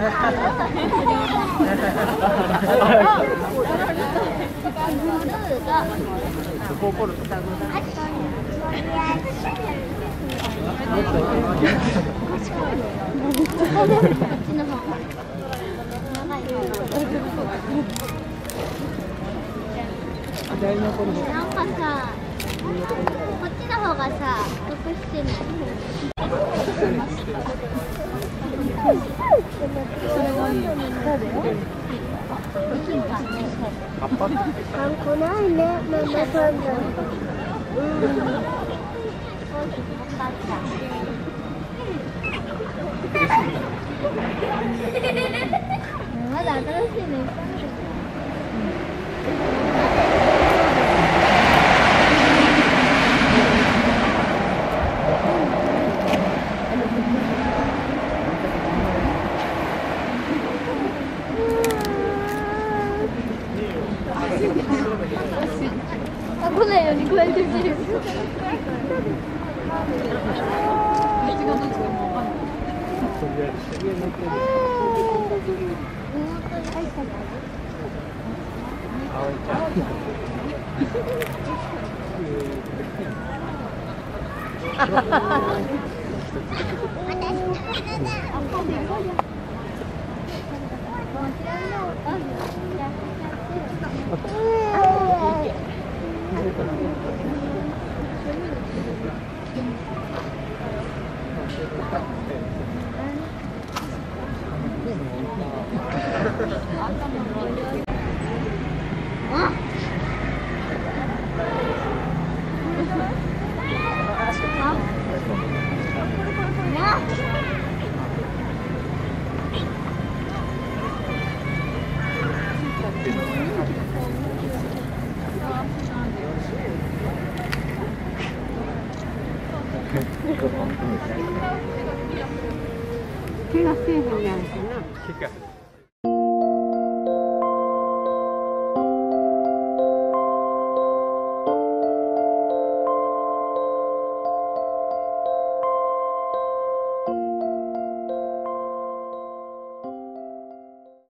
なんかさ、こっちの方がさ、得してない。それはいいよね。まだ新しいね。怪我せえへんやんかな。